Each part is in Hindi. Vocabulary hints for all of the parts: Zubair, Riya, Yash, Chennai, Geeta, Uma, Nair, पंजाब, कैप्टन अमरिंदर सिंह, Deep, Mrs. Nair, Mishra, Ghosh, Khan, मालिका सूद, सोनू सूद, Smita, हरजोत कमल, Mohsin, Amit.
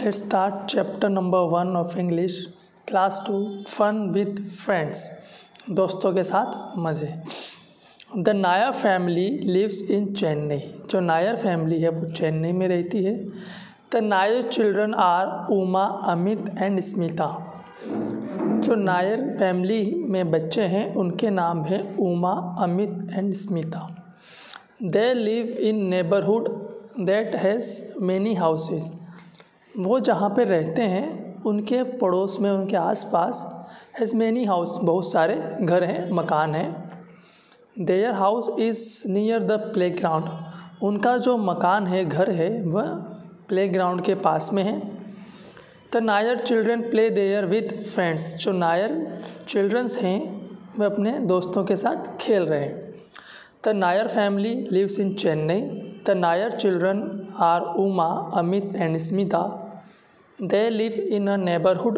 Let's start chapter number 1 of English class 2 fun with friends. दोस्तों के साथ मज़े. The Nair family lives in Chennai. जो Nair family है वो चेन्नई में रहती है. The Nair children are Uma, Amit and Smita. जो Nair family में बच्चे हैं उनके नाम हैं Uma, Amit and Smita. They live in neighborhood that has many houses. वो जहाँ पे रहते हैं उनके पड़ोस में उनके आसपास हैज़ मैनी हाउस बहुत सारे घर हैं मकान हैं. Their house is near the playground. उनका जो मकान है घर है वह प्लेग्राउंड के पास में है. The Nair children play there with friends. जो नायर चिल्ड्रंस हैं वे अपने दोस्तों के साथ खेल रहे हैं. The Nair family lives in Chennai. The Nair children are Uma, Amit and Smita. They live in a neighborhood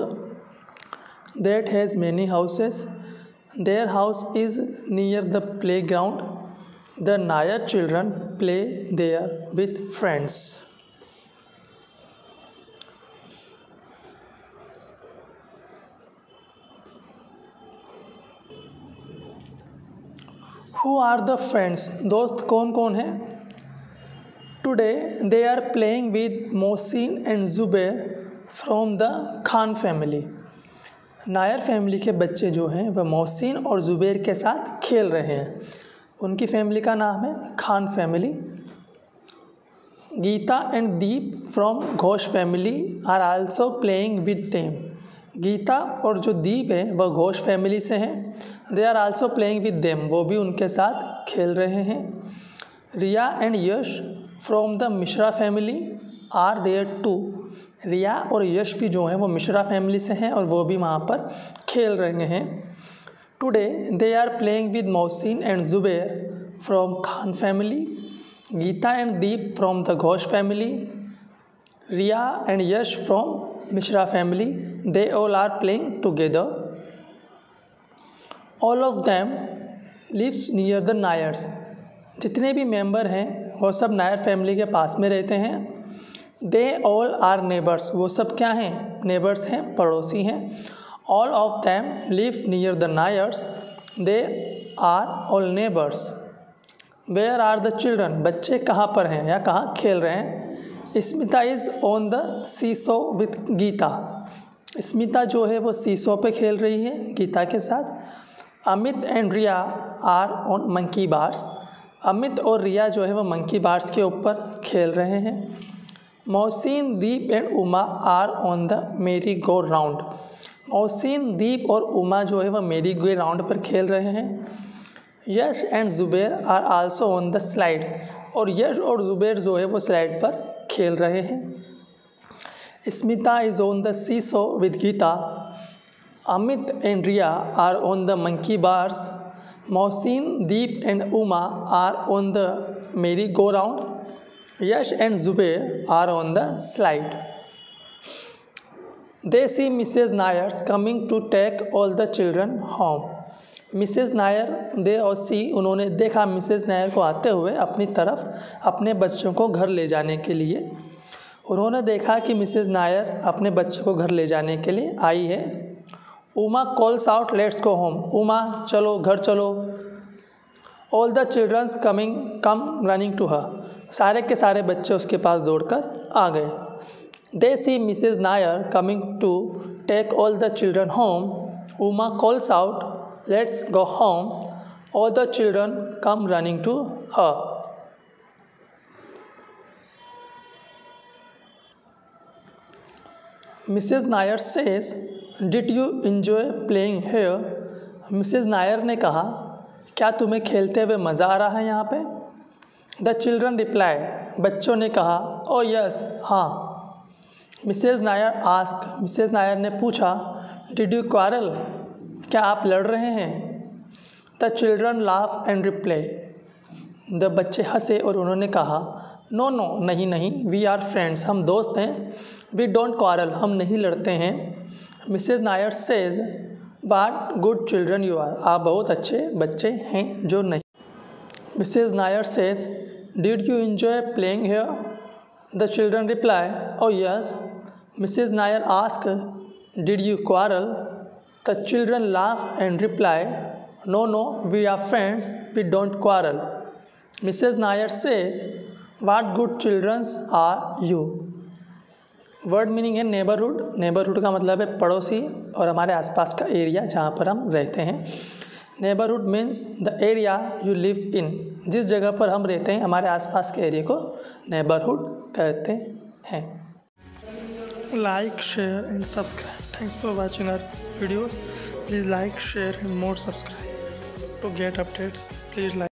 that has many houses. Their house is near the playground. The Nair children play there with friends. Who are the friends? दोस्त कौन कौन है? Today they are playing with Mohsin and Zubair. From the Khan family. Nair family के बच्चे जो हैं वह मोहसिन और ज़ुबैर के साथ खेल रहे हैं. उनकी फैमिली का नाम है Khan family. Gita and Deep from Ghosh family are also playing with them. Gita और जो दीप है वह घोष फैमिली से हैं. They are also playing with them. वो भी उनके साथ खेल रहे हैं. Riya and Yash from the Mishra family are there too. Riya और यश भी जो हैं वो मिश्रा फैमिली से हैं और वो भी वहाँ पर खेल रहे हैं. Today they are playing with Mohsin and Zubair from Khan family. Gita and Deep from the Ghosh family. Riya and Yash from Mishra family. They all are playing together. All of them lives near the Nairs. जितने भी मेंबर हैं वो सब नायर फैमिली के पास में रहते हैं. They all are neighbours. वो सब क्या हैं? नेबर्स हैं, पड़ोसी हैं. All of them live near the Nairs. They are all neighbours. Where are the children. बच्चे कहाँ पर हैं या कहाँ खेल रहे हैं? Smita is on the seesaw with Gita. Smita जो है वो सीसो पे खेल रही है गीता के साथ. Amit and Riya are on monkey bars. Amit और रिया जो है वो मंकी बार्स के ऊपर खेल रहे हैं. Mohsin, Deep and Uma are on the merry go round. Mohsin, दीप और उमा जो है वह मेरी गो राउंड पर खेल रहे हैं. Yash and Zubair are also on the slide. और यश और ज़ुबैर जो है वो स्लाइड पर खेल रहे हैं. Smita is on the seesaw with Gita. Amit and Riya are on the monkey bars. Mohsin, Deep and Uma are on the merry go round. Yash and Zubair are on the slide. They see Mrs. Nair coming to take all the children home. Mrs. Nair, they all see, उन्होंने देखा Mrs. Nair को आते हुए अपनी तरफ अपने बच्चों को घर ले जाने के लिए. उन्होंने देखा कि Mrs. Nair अपने बच्चों को घर ले जाने के लिए आई है. Uma calls out, let's go home. Uma, चलो घर चलो. All the children's come running to her. सारे के सारे बच्चे उसके पास दौड़कर आ गए. They see Mrs Nair coming to take all the children home. Uma calls out let's go home. All the children come running to her. Mrs Nair says did you enjoy playing here. Mrs Nair ने कहा क्या तुम्हें खेलते हुए मज़ा आ रहा है यहाँ पे? The children reply. बच्चों ने कहा ओ यस हाँ. Mrs Nair ask. Mrs Nair ने पूछा डिड यू क्वारल. क्या आप लड़ रहे हैं? The children laugh and reply. The बच्चे हंसे और उन्होंने कहा नो नो नहीं नहीं वी आर फ्रेंड्स. हम दोस्त हैं. We don't quarrel. हम नहीं लड़ते हैं. Mrs Nair says but good children you are. आप बहुत अच्छे बच्चे हैं जो नहीं. Mrs. Nair says, "Did you enjoy playing here?" The children reply, "Oh yes." Mrs. Nair asks, "Did you quarrel?" The children laugh and reply, No, we are friends, we don't quarrel." Mrs. Nair says, "What good children are you?" Word meaning है नेबरहुड। नेबरहुड का मतलब है पड़ोसी और हमारे आसपास का एरिया जहाँ पर हम रहते हैं। Neighbourhood means the area you live in, जिस जगह पर हम रहते हैं हमारे आसपास के एरिया को नेबरहुड कहते हैं। Like share and subscribe. Thanks for watching our videos. Please like share and more subscribe to get updates. Please like